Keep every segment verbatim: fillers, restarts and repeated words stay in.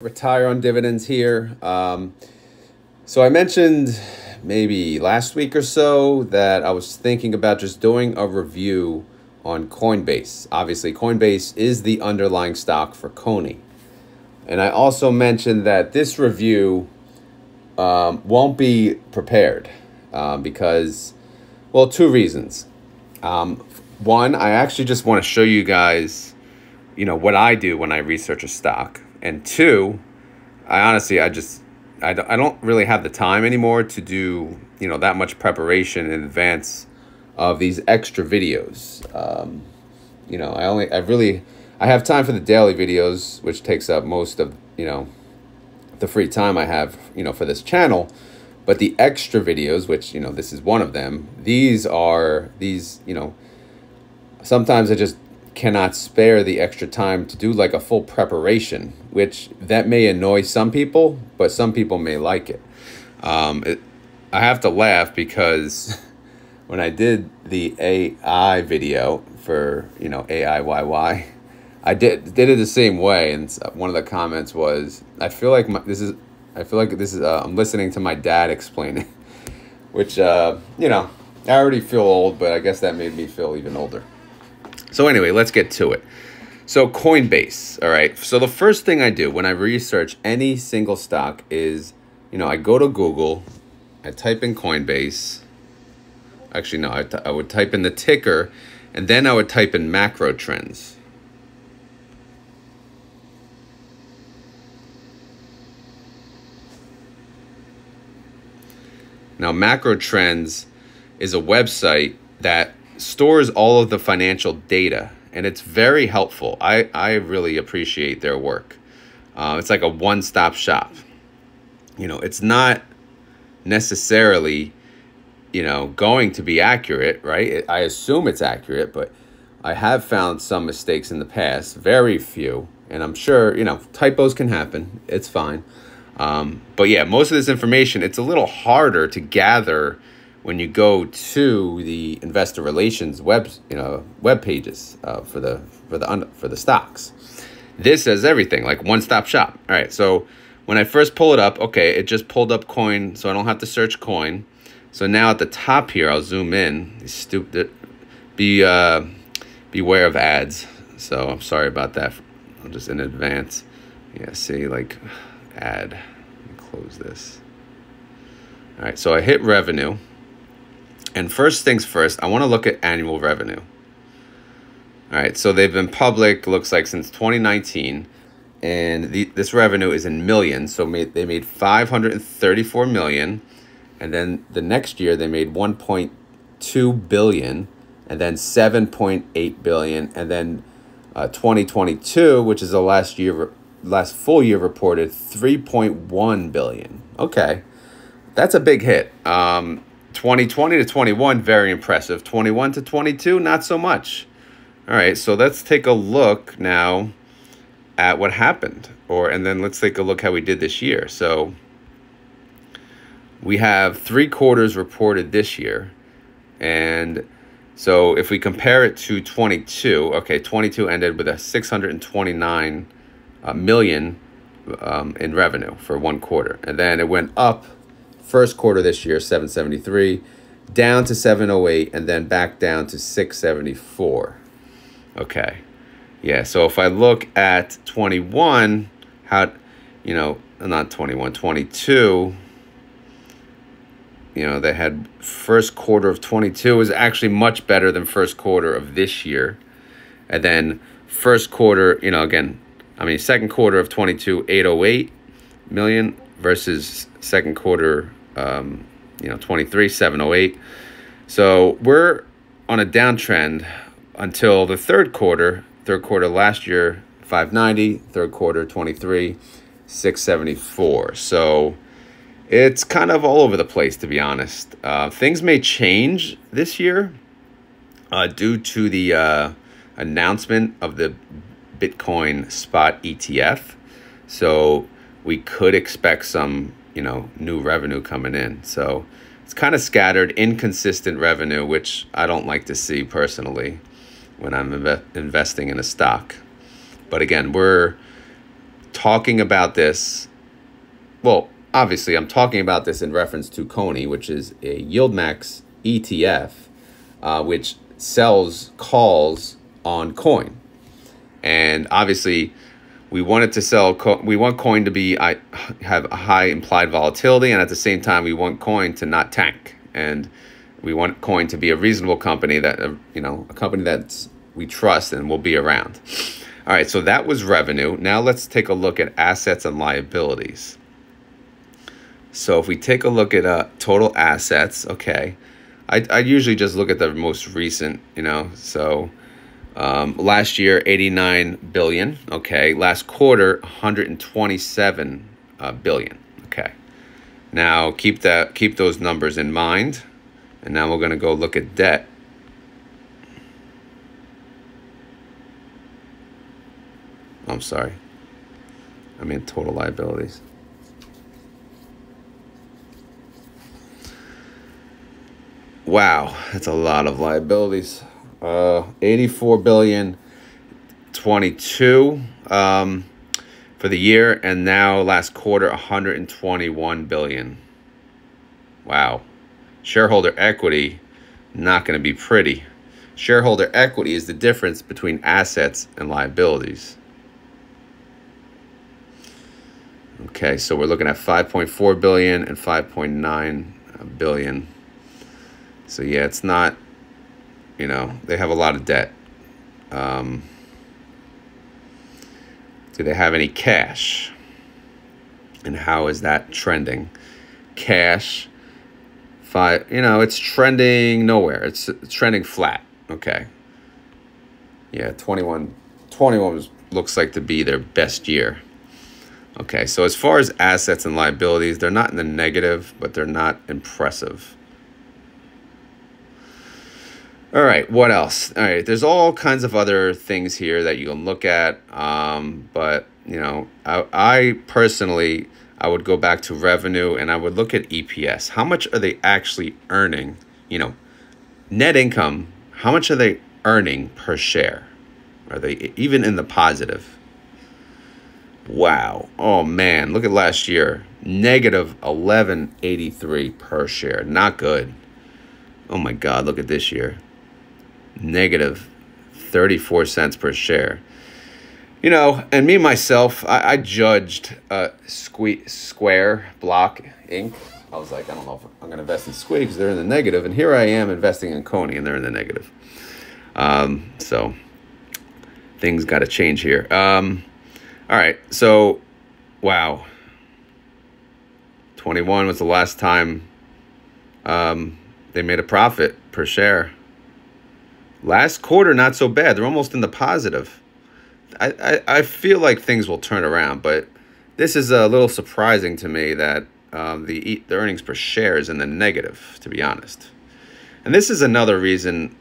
Retire on Dividends here. Um, so I mentioned maybe last week or so that I was thinking about just doing a review on Coinbase. Obviously, Coinbase is the underlying stock for Cony. And I also mentioned that this review um, won't be prepared um, because, well, two reasons. Um, one, I actually just want to show you guys, you know, what I do when I research a stock. And two, I honestly, I just, I don't, I don't really have the time anymore to do, you know, that much preparation in advance of these extra videos. Um, you know, I only, I really, I have time for the daily videos, which takes up most of, you know, the free time I have, you know, for this channel. But the extra videos, which, you know, this is one of them, these are, these, you know, sometimes I just cannot spare the extra time to do like a full preparation, which that may annoy some people, but some people may like it. Um, it I have to laugh because when I did the A I video for, you know, A I Y Y, I did did it the same way, and one of the comments was, "I feel like my, this is I feel like this is uh, I'm listening to my dad explain it," which uh, you know, I already feel old, but I guess that made me feel even older. So anyway, let's get to it. So Coinbase, all right. So the first thing I do when I research any single stock is, you know, I go to Google, I type in Coinbase. Actually, no, I, I would type in the ticker, and then I would type in Macro Trends. Now, Macro Trends is a website that stores all of the financial data, and it's very helpful. I, I really appreciate their work. Uh, it's like a one-stop shop. You know, it's not necessarily, you know, going to be accurate, right? I assume it's accurate, but I have found some mistakes in the past, very few. And I'm sure, you know, typos can happen. It's fine. Um, but yeah, most of this information, it's a little harder to gather when you go to the investor relations web, you know, web pages uh, for the for the for the stocks. This has everything, like one-stop shop. All right, so when I first pull it up, okay, it just pulled up Coin, so I don't have to search Coin. So now at the top here, I'll zoom in. Stupid, be uh, beware of ads. So I'm sorry about that. I'm just in advance. Yeah, see, like ad. Let me close this. All right, so I hit revenue. And first things first, I want to look at annual revenue. All right, so they've been public, looks like, since twenty nineteen. And the, this revenue is in millions. So made, they made five hundred thirty-four million dollars. And then the next year, they made one point two billion dollars. And then seven point eight billion dollars. And then uh, twenty twenty-two, which is the last year, last full year reported, three point one billion dollars. Okay, that's a big hit. Um... twenty twenty to twenty-one, very impressive. twenty-one to twenty-two, not so much. All right, so let's take a look now at what happened, or and then let's take a look how we did this year. So we have three quarters reported this year, and so if we compare it to twenty-two, okay, twenty-two ended with a six hundred twenty-nine uh, million um, in revenue for one quarter, and then it went up. First quarter this year, seven seventy-three, down to seven oh eight, and then back down to six seventy-four. Okay. Yeah, so if I look at twenty-one, how, you know, not twenty-one, twenty-two, you know, they had first quarter of twenty-two was actually much better than first quarter of this year. And then first quarter, you know, again, I mean, second quarter of twenty-two, eight oh eight million versus second quarter, Um, you know, twenty-three, seven oh eight. So we're on a downtrend until the third quarter. Third quarter last year, five ninety. Third quarter, twenty-three, six seventy-four. So it's kind of all over the place, to be honest. Uh, things may change this year uh, due to the uh, announcement of the Bitcoin spot E T F. So we could expect some, you know, new revenue coming in. So it's kind of scattered, inconsistent revenue, which I don't like to see personally when I'm inve investing in a stock. But again, we're talking about this, well, obviously I'm talking about this in reference to Cony, which is a YieldMax E T F, uh, which sells calls on Coin. And obviously we wanted to sell, Co we want Coin to be, I have a high implied volatility. And at the same time, we want Coin to not tank. And we want Coin to be a reasonable company that, uh, you know, a company that we trust and will be around. All right, so that was revenue. Now let's take a look at assets and liabilities. So if we take a look at uh, total assets, okay, I, I usually just look at the most recent, you know, so um, last year, eighty-nine billion, okay, last quarter, one hundred twenty-seven uh, billion, okay. Now keep that, keep those numbers in mind, and now we're gonna go look at debt. I'm sorry, I mean total liabilities. Wow, that's a lot of liabilities. Uh, eighty-four billion twenty-two um, for the year, and now last quarter, one hundred twenty-one billion. Wow, shareholder equity, not going to be pretty. Shareholder equity is the difference between assets and liabilities. Okay, so we're looking at five point four billion and five point nine billion. So yeah, it's not, you know, they have a lot of debt. Um, do they have any cash? And how is that trending? Cash, five, you know, it's trending nowhere. It's, it's trending flat, okay. Yeah, twenty-one, twenty-one looks like to be their best year. Okay, so as far as assets and liabilities, they're not in the negative, but they're not impressive. All right, what else? All right, there's all kinds of other things here that you can look at, um, but, you know, I, I personally, I would go back to revenue and I would look at E P S. How much are they actually earning? You know, net income, how much are they earning per share? Are they even in the positive? Wow. Oh, man, look at last year. Negative eleven eighty-three per share. Not good. Oh, my God, look at this year. Negative thirty-four cents per share. You know, and me myself, I, I judged uh, sque Square Block Incorporated. I was like, I don't know if I'm going to invest in Squid because they're in the negative. And here I am investing in Cony and they're in the negative. Um, so things got to change here. Um, all right. So, wow. twenty-one was the last time um, they made a profit per share. Last quarter, not so bad. They're almost in the positive. I, I, I feel like things will turn around, but this is a little surprising to me that um, the, the earnings per share is in the negative, to be honest. And this is another reason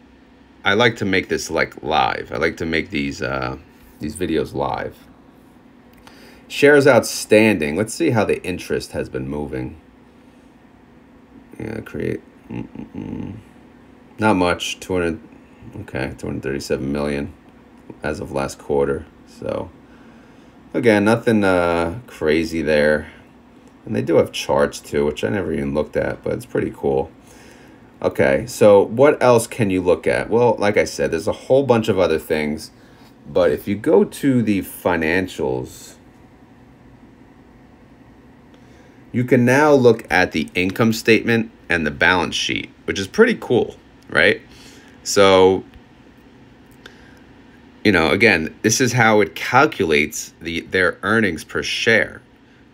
I like to make this like live. I like to make these, uh, these videos live. Shares outstanding. Let's see how the interest has been moving. Yeah, create. Mm-mm-mm. Not much. two hundred. Okay, two hundred thirty-seven million as of last quarter. So, again, nothing uh, crazy there. And they do have charts, too, which I never even looked at, but it's pretty cool. Okay, so what else can you look at? Well, like I said, there's a whole bunch of other things. But if you go to the financials, you can now look at the income statement and the balance sheet, which is pretty cool, right? So, you know, again, this is how it calculates the their earnings per share.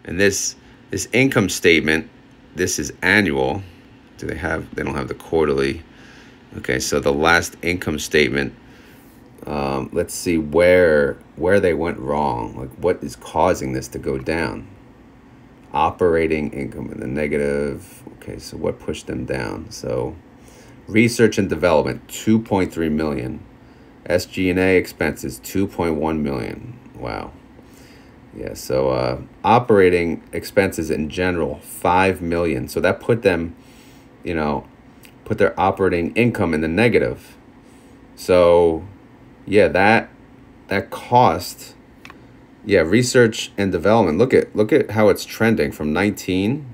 And this this income statement, this is annual. Do they have, they don't have the quarterly. Okay, so the last income statement, um, let's see where where they went wrong. Like what is causing this to go down? Operating income in the negative. Okay, so what pushed them down? So research and development, two point three million. S G and A expenses, two point one million. Wow. Yeah, so uh, operating expenses in general, five million. So that put them, you know, put their operating income in the negative. So yeah, that that cost yeah, research and development. Look at look at how it's trending from nineteen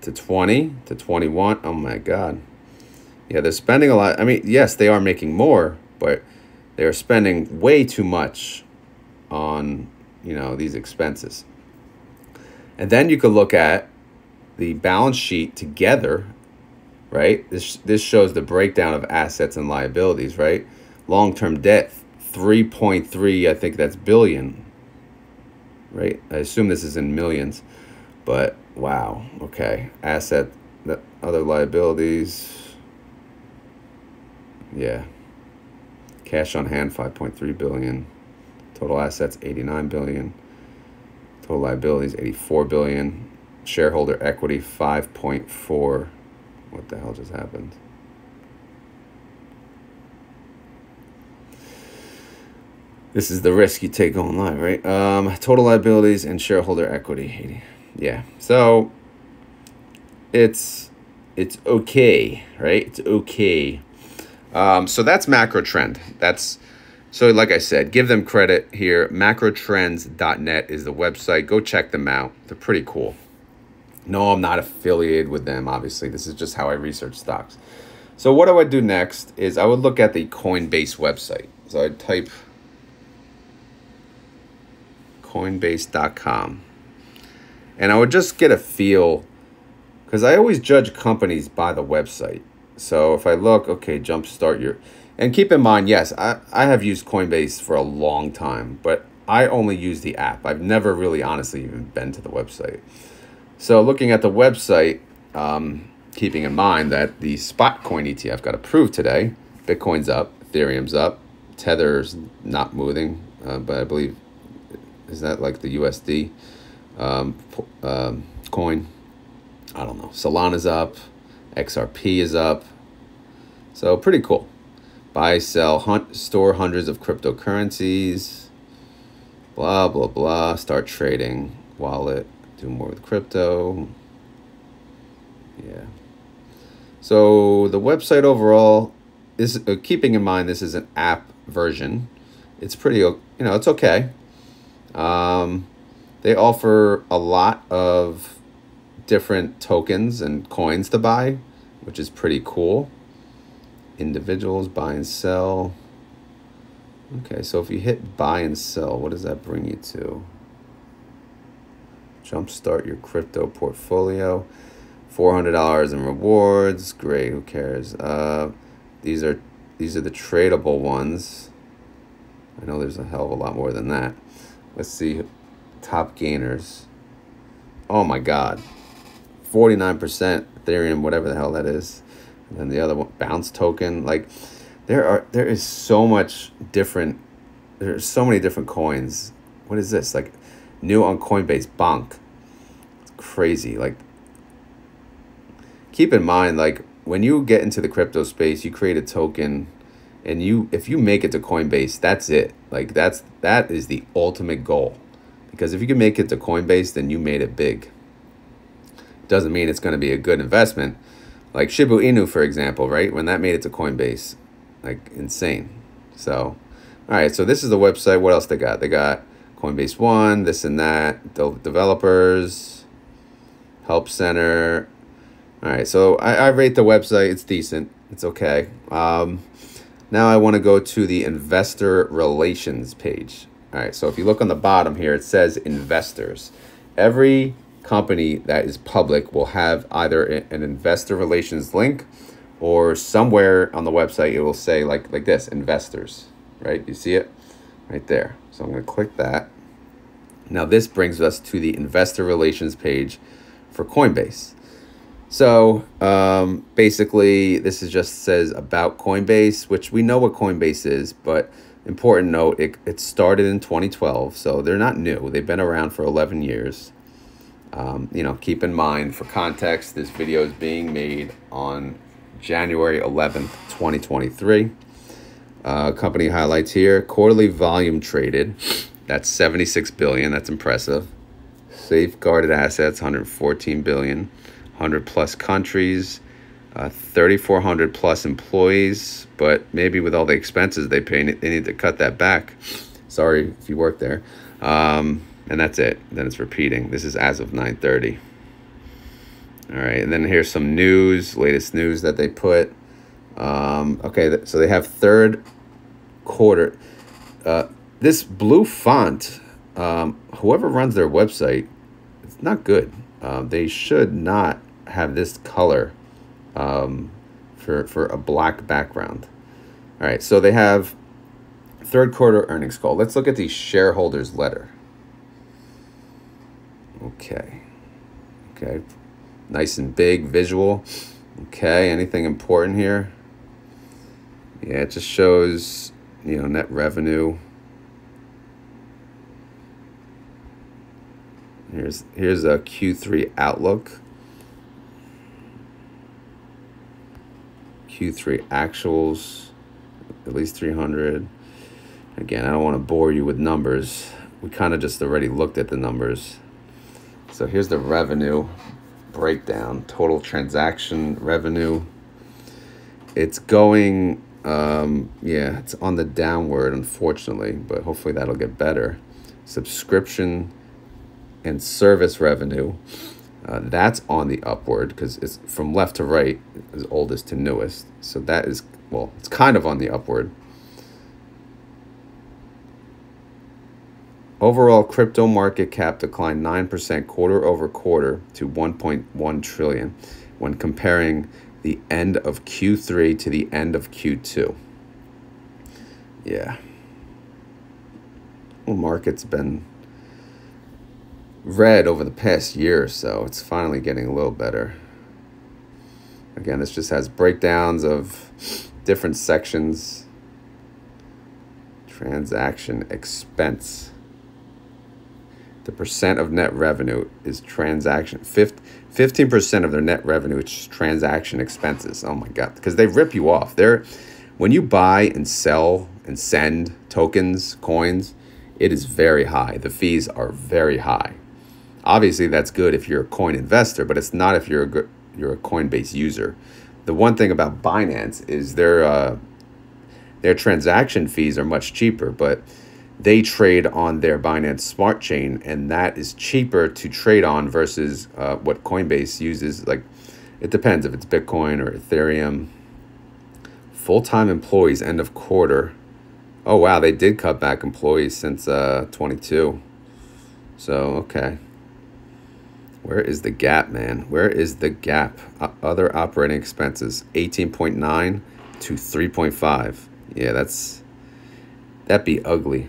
to twenty to twenty-one. Oh my God. Yeah, they're spending a lot. I mean, yes, they are making more, but they are spending way too much on, you know, these expenses. And then you could look at the balance sheet together, right? This, this shows the breakdown of assets and liabilities, right? Long-term debt, three point three, I think that's billion, right? I assume this is in millions, but wow, okay. Asset, the other liabilities, yeah. Cash on hand, five point three billion. Total assets, eighty-nine billion. Total liabilities, eighty-four billion. Shareholder equity, five point four. What the hell just happened? This is the risk you take online, right? Um, total liabilities and shareholder equity. Yeah, so it's it's okay, right? It's okay. Um, so that's Macro Trend. That's so, like I said, give them credit here. macro trends dot net is the website. Go check them out. They're pretty cool. No, I'm not affiliated with them, obviously. This is just how I research stocks. So what I would do next is I would look at the Coinbase website. So I'd type coinbase dot com. And I would just get a feel, because I always judge companies by the website. So if I look, okay, jumpstart your... And keep in mind, yes, I, I have used Coinbase for a long time, but I only use the app. I've never really honestly even been to the website. So looking at the website, um, keeping in mind that the Spotcoin E T F got approved today. Bitcoin's up, Ethereum's up, Tether's not moving, uh, but I believe, is that like the U S D um, um, coin? I don't know. Solana's up, X R P is up. So pretty cool. Buy, sell, hunt, store hundreds of cryptocurrencies, blah, blah, blah. Start trading, wallet. Do more with crypto. Yeah. So the website overall is, uh, keeping in mind this is an app version, it's pretty, you know, it's okay. Um, they offer a lot of different tokens and coins to buy, which is pretty cool. Individuals, buy and sell. Okay, so if you hit buy and sell, what does that bring you to? Jumpstart your crypto portfolio, four hundred dollars in rewards. Great, who cares? Uh, these are these are the tradable ones. I know there's a hell of a lot more than that. Let's see, top gainers. Oh my God, forty-nine percent Ethereum, whatever the hell that is. And then the other one, bounce token. Like, there are there is so much different. There's so many different coins. What is this like? New on Coinbase, bonk. It's crazy. Like, keep in mind, like, when you get into the crypto space, you create a token, and you if you make it to Coinbase, that's it. Like, that's that is the ultimate goal, because if you can make it to Coinbase, then you made it big. Doesn't mean it's going to be a good investment. Like Shiba Inu, for example, right? When that made it to Coinbase, like, insane. So, all right. So this is the website. What else they got? They got Coinbase One, this and that, the developers, help center. All right, so I, I rate the website. It's decent. It's okay. Um, now I want to go to the investor relations page. All right, so if you look on the bottom here, it says investors. Every company that is public will have either an investor relations link, or somewhere on the website it will say like like this, investors, right? You see it right there. So I'm going to click that. Now this brings us to the investor relations page for Coinbase. So um, basically this is just says about Coinbase, which we know what Coinbase is, but important note, it, it started in twenty twelve. So they're not new. They've been around for eleven years. Um, you know, keep in mind for context, this video is being made on January eleventh, twenty twenty-three. Uh, company highlights here, quarterly volume traded, that's seventy-six billion, that's impressive. Safeguarded assets, one hundred fourteen billion, one hundred plus countries, uh, thirty-four hundred plus employees, but maybe with all the expenses they pay, they need to cut that back. Sorry if you work there. Um, and that's it. Then it's repeating. This is as of nine thirty. All right. And then here's some news, latest news that they put. Um, okay. So they have third quarter. Uh, this blue font, um, whoever runs their website, it's not good. Uh, they should not have this color um, for, for a black background. All right. So they have third quarter earnings call. Let's look at the shareholders letter. Okay. Okay. Nice and big visual. Okay. Anything important here? Yeah. It just shows, you know, net revenue. Here's, here's a Q three outlook. Q three actuals, at least three hundred. Again, I don't want to bore you with numbers. We kind of just already looked at the numbers. So here's the revenue breakdown, total transaction revenue. It's going, um, yeah, it's on the downward, unfortunately, but hopefully that'll get better. Subscription and service revenue, uh, that's on the upward because it's from left to right, is oldest to newest. So that is, well, it's kind of on the upward. Overall, crypto market cap declined nine percent quarter over quarter to one point one trillion when comparing the end of Q three to the end of Q two. Yeah. Well, market's been red over the past year or so. It's finally getting a little better. Again, this just has breakdowns of different sections. Transaction expense. The percent of net revenue is transaction. fifteen percent of their net revenue is transaction expenses. Oh my God. Because they rip you off. They're, when you buy and sell and send tokens, coins, it is very high. The fees are very high. Obviously, that's good if you're a coin investor, but it's not if you're a, you're a Coinbase user. The one thing about Binance is their, uh, their transaction fees are much cheaper, but they trade on their Binance Smart Chain, and that is cheaper to trade on versus uh, what Coinbase uses. Like, it depends if it's Bitcoin or Ethereum. Full-time employees, end of quarter. Oh, wow, they did cut back employees since uh, twenty-two. So, okay. Where is the gap, man? Where is the gap? O other operating expenses, eighteen point nine to three point five. Yeah, that's, that'd be ugly.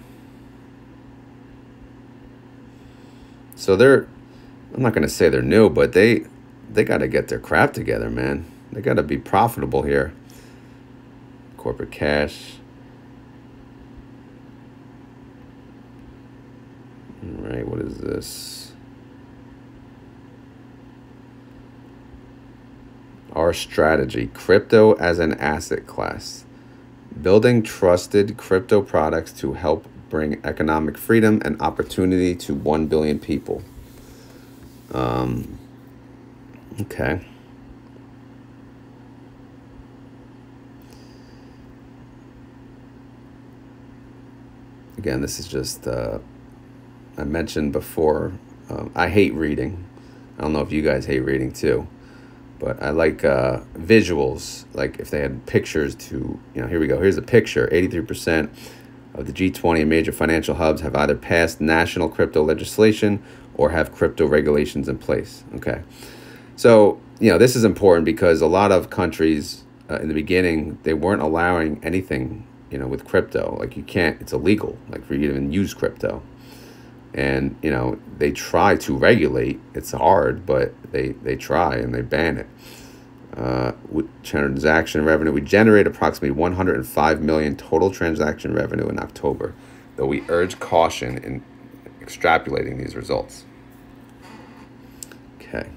So they're, I'm not gonna say they're new, but they they gotta get their crap together, man. They gotta be profitable here. Corporate cash. All right, what is this? Our strategy, crypto as an asset class. Building trusted crypto products to help bring economic freedom and opportunity to one billion people. Um, okay. Again, this is just, uh, I mentioned before, um, I hate reading. I don't know if you guys hate reading too, but I like uh, visuals. Like if they had pictures to, you know, here we go. Here's a picture, eighty-three percent. Of the G twenty and major financial hubs have either passed national crypto legislation or have crypto regulations in place. Okay. So, you know, this is important because a lot of countries uh, in the beginning, they weren't allowing anything, you know, with crypto. Like you can't, it's illegal, like for you to even use crypto. And, you know, they try to regulate. It's hard, but they, they try and they ban it. Uh, with transaction revenue, we generate approximately one hundred five million total transaction revenue in October, though we urge caution in extrapolating these results. Okay.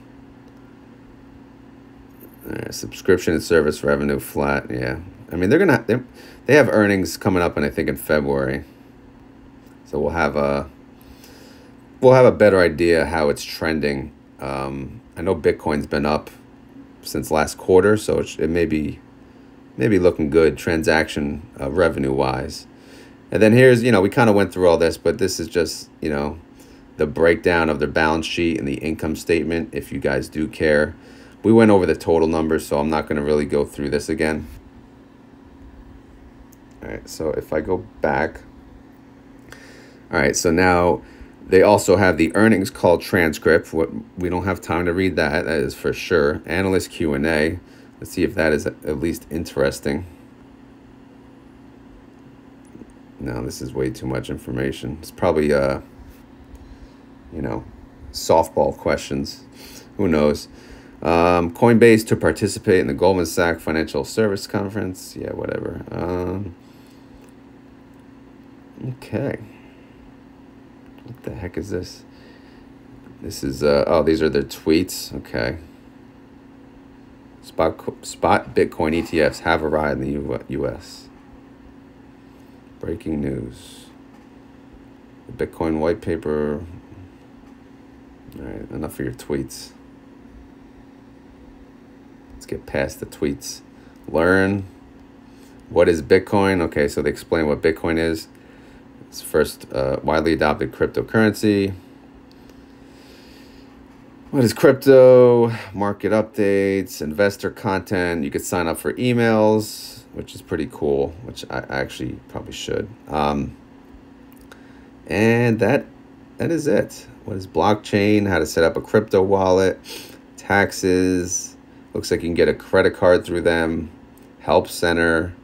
All right, subscription and service revenue flat. Yeah, I mean they're gonna they they have earnings coming up, and I think in February, so we'll have a we'll have a better idea how it's trending. Um, I know Bitcoin's been up since last quarter, so it, it may be maybe looking good transaction uh, revenue wise. And then here's, you know, we kind of went through all this, but this is just, you know, the breakdown of their balance sheet and the income statement, if you guys do care. We went over the total numbers, so I'm not going to really go through this again. All right, so if I go back. All right, so now they also have the earnings call transcript. What we don't have time to read that, that is for sure. Analyst Q and A. Let's see if that is at least interesting. No, this is way too much information. It's probably, uh, you know, softball questions. Who knows? Um, Coinbase to participate in the Goldman Sachs Financial Service Conference. Yeah, whatever. Um, okay. What the heck is this? This is, uh, oh, these are their tweets. Okay. Spot, spot Bitcoin E T Fs have arrived in the U S Breaking news. The Bitcoin white paper. All right, enough of your tweets. Let's get past the tweets. Learn what is Bitcoin. Okay, so they explain what Bitcoin is. It's first uh, widely adopted cryptocurrency. What is crypto? Market updates, investor content. You could sign up for emails, which is pretty cool, which I actually probably should. Um, and that that is it. What is blockchain? How to set up a crypto wallet, taxes. Looks like you can get a credit card through them, help center.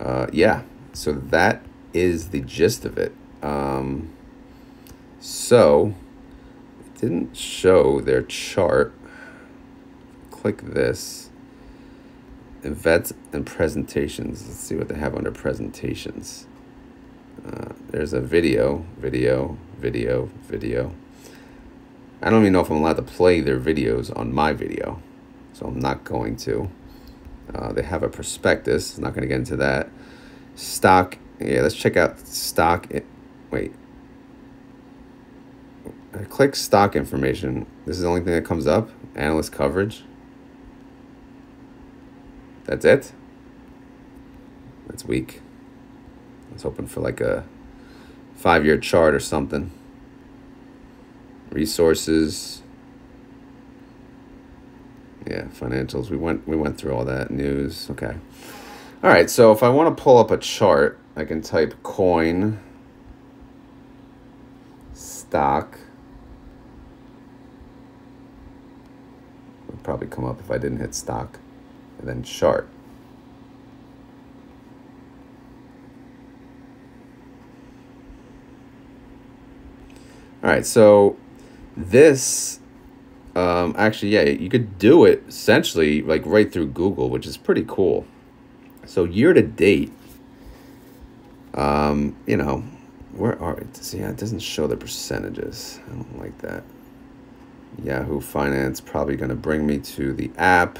Uh, yeah, so that is the gist of it. Um, so it didn't show their chart. Click this. Events and presentations. Let's see what they have under presentations. Uh, there's a video, video, video, video. I don't even know if I'm allowed to play their videos on my video, so I'm not going to. Uh, they have a prospectus. I'm not going to get into that. Stock. Yeah, let's check out stock. It, wait. I click stock information. This is the only thing that comes up. Analyst coverage. That's it? That's weak. I was hoping for like a five-year chart or something. Resources. Yeah, financials. We went we went through all that. News. Okay. All right, so if I want to pull up a chart, I can type coin, stock. It would probably come up if I didn't hit stock. And then chart. All right, so this, um, actually, yeah, you could do it essentially like right through Google, which is pretty cool. So year to date, um, you know, where are it? See, it doesn't show the percentages. I don't like that. Yahoo Finance probably going to bring me to the app.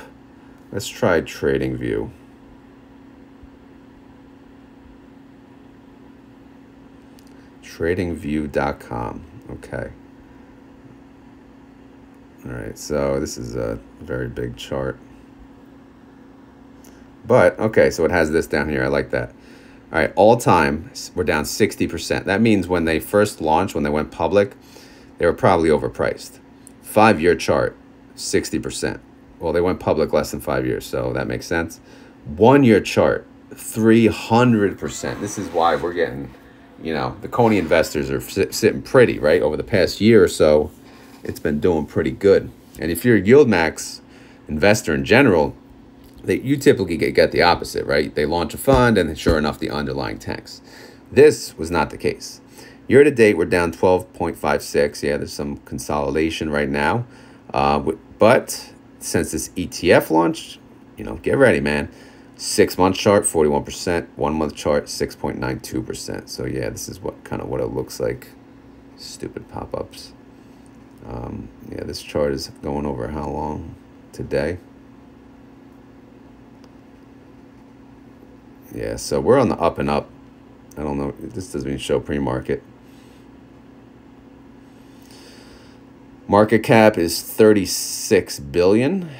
Let's try TradingView. trading view dot com. Okay. All right, so this is a very big chart. But, okay, so it has this down here. I like that. All right, all time, we're down sixty percent. That means when they first launched, when they went public, they were probably overpriced. Five-year chart, sixty percent. Well, they went public less than five years, so that makes sense. One-year chart, three hundred percent. This is why we're getting, you know, the Cony investors are sit sitting pretty, right? Over the past year or so, it's been doing pretty good. And if you're a YieldMax investor in general, that you typically get, get the opposite, right? They launch a fund, and sure enough, the underlying tanks. This was not the case. Year-to-date, we're down twelve point five six. Yeah, there's some consolidation right now, uh, but... since this E T F launched, you know, get ready, man. Six-month chart, forty-one percent. One-month chart, six point nine two percent. So, yeah, this is what kind of what it looks like. Stupid pop-ups. Um, yeah, this chart is going over how long today? Yeah, so we're on the up and up. I don't know. This doesn't even show pre-market. Market cap is thirty-six billion,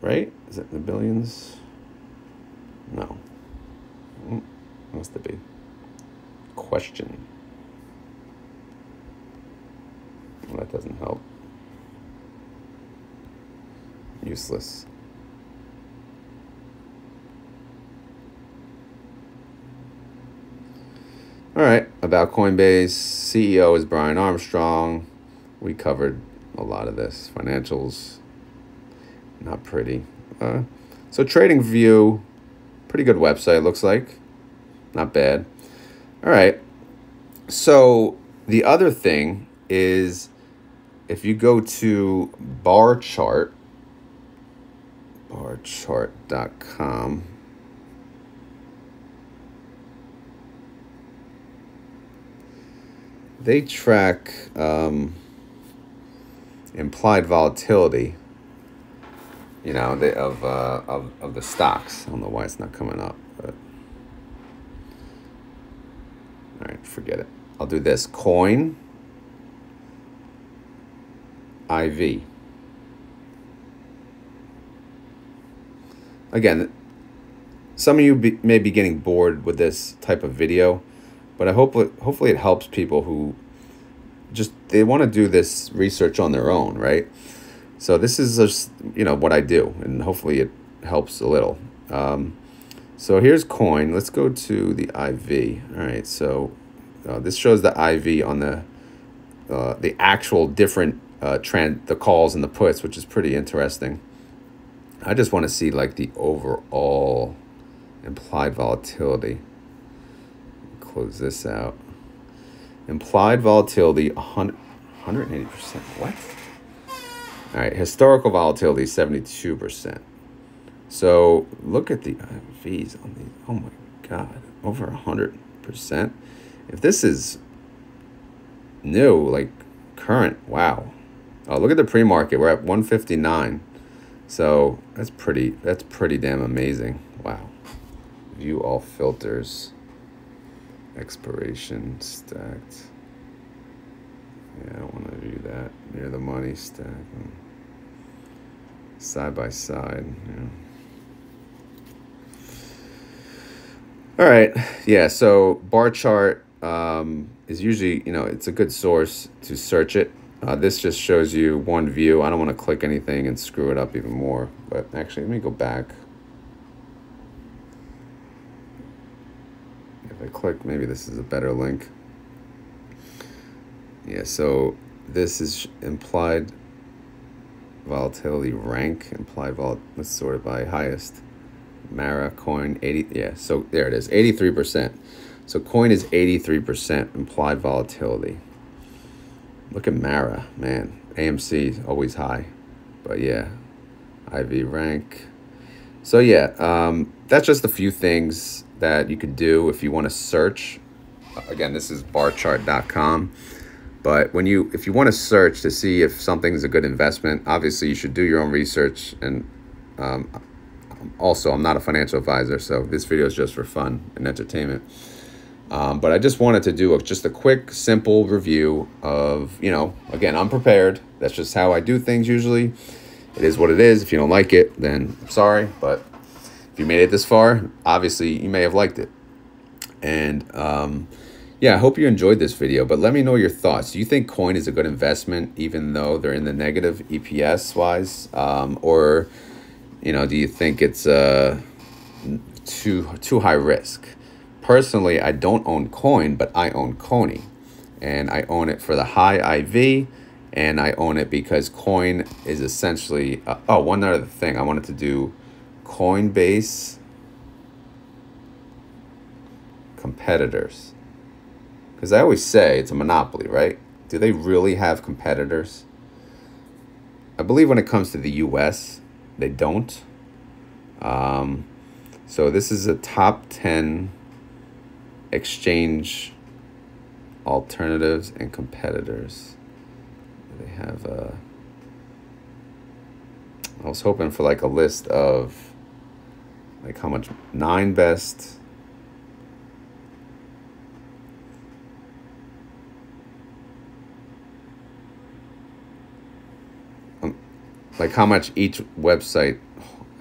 right? Is that the billions? No. It must be. question. Well, that doesn't help. Useless. All right, about Coinbase. C E O is Brian Armstrong. We covered a lot of this. Financials, not pretty. Uh, so TradingView, pretty good website, looks like. Not bad. All right. So the other thing is if you go to bar chart, barchart dot com, they track um, implied volatility, you know, they, of, uh, of, of the stocks. I don't know why it's not coming up. But... All right, forget it. I'll do this. Coin I V. Again, some of you be, may be getting bored with this type of video, but I hope hopefully it helps people who just, they want to do this research on their own, right? So this is just, you know, what I do, and hopefully it helps a little. Um, so here's Coin. Let's go to the I V. All right, so uh, this shows the I V on the uh, the actual different uh, trend, the calls and the puts, which is pretty interesting. I just want to see like the overall implied volatility. Close this out. Implied volatility one hundred eighty percent. What? All right, historical volatility seventy-two percent. So look at the I Vs on these. Oh my God, over one hundred percent. If this is new, like current, wow. Oh, look at the pre-market. We're at one fifty-nine. So that's pretty, that's pretty damn amazing. Wow. View all filters. Expiration stacked. Yeah, I don't want to view that. Near the money stack. Side by side. Yeah. All right. Yeah, so bar chart um, is usually, you know, it's a good source to search it. Uh, this just shows you one view. I don't want to click anything and screw it up even more. But actually, let me go back. If I click, maybe this is a better link. Yeah, so this is implied volatility rank. Implied vol. Let's sort it by highest. Mara Coin eighty. Yeah, so there it is. eighty-three percent. So Coin is eighty-three percent implied volatility. Look at Mara, man. A M C always high, but yeah, I V rank. So yeah, um, that's just a few things that you could do if you want to search. Again, this is bar chart dot com. But when you, if you want to search to see if something's a good investment, obviously you should do your own research. And um, also, I'm not a financial advisor, so this video is just for fun and entertainment. Um, but I just wanted to do a, just a quick, simple review of, you know, again, I'm prepared. That's just how I do things usually. It is what it is. If you don't like it, then I'm sorry. But if you made it this far, obviously you may have liked it. And um, yeah, I hope you enjoyed this video. But let me know your thoughts. Do you think Coin is a good investment, even though they're in the negative E P S-wise? Um, or, you know, do you think it's uh, too, too high risk? Personally, I don't own Coin, but I own Cony, and I own it for the high I V, and I own it because Coin is essentially... Uh, oh, one other thing. I wanted to do Coinbase competitors. Because I always say it's a monopoly, right? Do they really have competitors? I believe when it comes to the U S, they don't. Um, so this is a top ten... exchange alternatives and competitors. They have a... I was hoping for like a list of like how much nine best. Um, like how much each website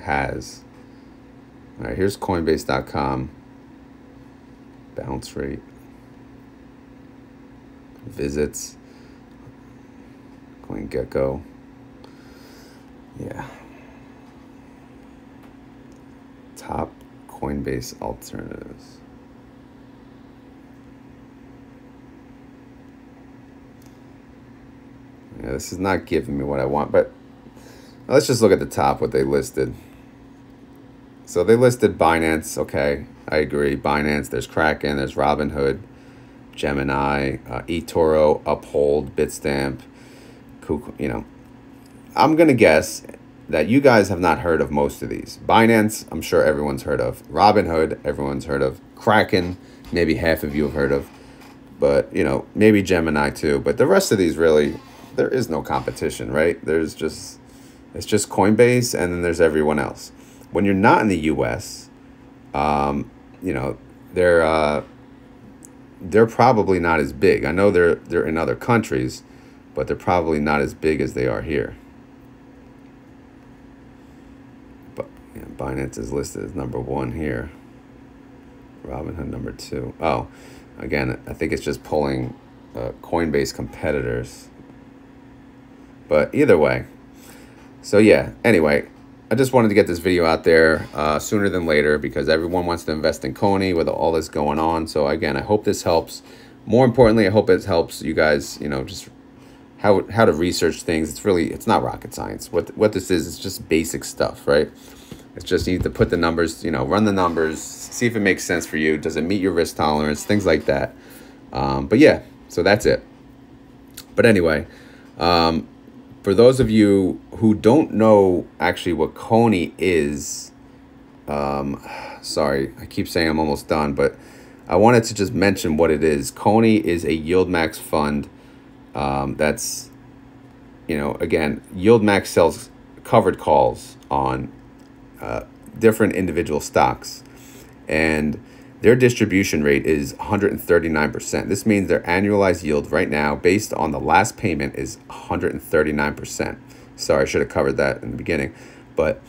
has. All right, here's coinbase dot com. Bounce rate. visits. CoinGecko. Yeah. Top Coinbase alternatives. Yeah, this is not giving me what I want, but let's just look at the top, what they listed. So they listed Binance. Okay, I agree. Binance, there's Kraken, there's Robinhood, Gemini, uh, eToro, Uphold, Bitstamp, KuCoin. You know, I'm going to guess that you guys have not heard of most of these. Binance, I'm sure everyone's heard of. Robinhood, everyone's heard of. Kraken, maybe half of you have heard of. But, you know, maybe Gemini too. But the rest of these really, there is no competition, right? There's just, it's just Coinbase, and then there's everyone else. When you're not in the U S, um, you know, they're, uh, they're probably not as big. I know they're, they're in other countries, but they're probably not as big as they are here. Yeah, Binance is listed as number one here. Robinhood number two. Oh, again, I think it's just pulling uh, Coinbase competitors. But either way. So yeah, anyway, I just wanted to get this video out there uh, sooner than later because everyone wants to invest in Cony with all this going on. So again, I hope this helps. More importantly, I hope it helps you guys, you know, just how, how to research things. It's really, it's not rocket science. What, what this is, it's just basic stuff, right? It's just you need to put the numbers, you know, run the numbers, see if it makes sense for you. Does it meet your risk tolerance? Things like that. Um, but yeah, so that's it. But anyway, um, for those of you who don't know actually what Cony is, um, sorry, I keep saying I'm almost done, but I wanted to just mention what it is. Cony is a YieldMax fund um, that's, you know, again, YieldMax sells covered calls on Uh, different individual stocks, and their distribution rate is one hundred thirty-nine percent. This means their annualized yield right now based on the last payment is one hundred thirty-nine percent. Sorry, I should have covered that in the beginning, but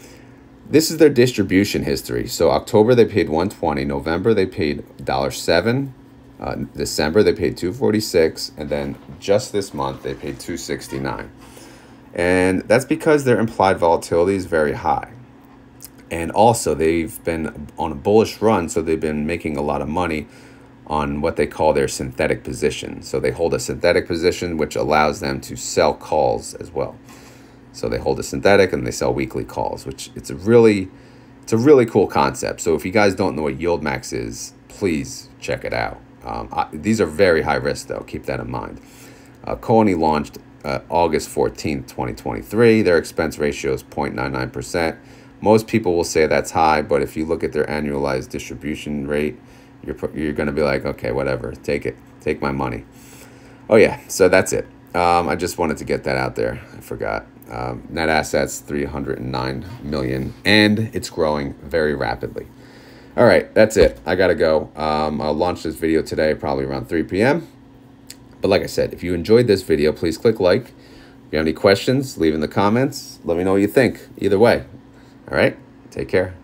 this is their distribution history. So October they paid one twenty, November they paid one dollar seven, uh, December they paid two forty-six, and then just this month they paid two sixty-nine. And that's because their implied volatility is very high. And also, they've been on a bullish run, so they've been making a lot of money on what they call their synthetic position. So they hold a synthetic position, which allows them to sell calls as well. So they hold a synthetic and they sell weekly calls, which it's a really, it's a really cool concept. So if you guys don't know what YieldMax is, please check it out. Um, I, these are very high risk, though. Keep that in mind. Uh, Cony launched uh, August fourteenth, twenty twenty-three. Their expense ratio is zero point nine nine percent. Most people will say that's high, but if you look at their annualized distribution rate, you're, you're going to be like, okay, whatever, take it, take my money. Oh yeah, so that's it. Um, I just wanted to get that out there. I forgot. Um, net assets, three hundred nine million dollars, and it's growing very rapidly. All right, that's it. I got to go. Um, I'll launch this video today, probably around three P M But like I said, if you enjoyed this video, please click like. If you have any questions, leave in the comments. Let me know what you think. Either way. All right, take care.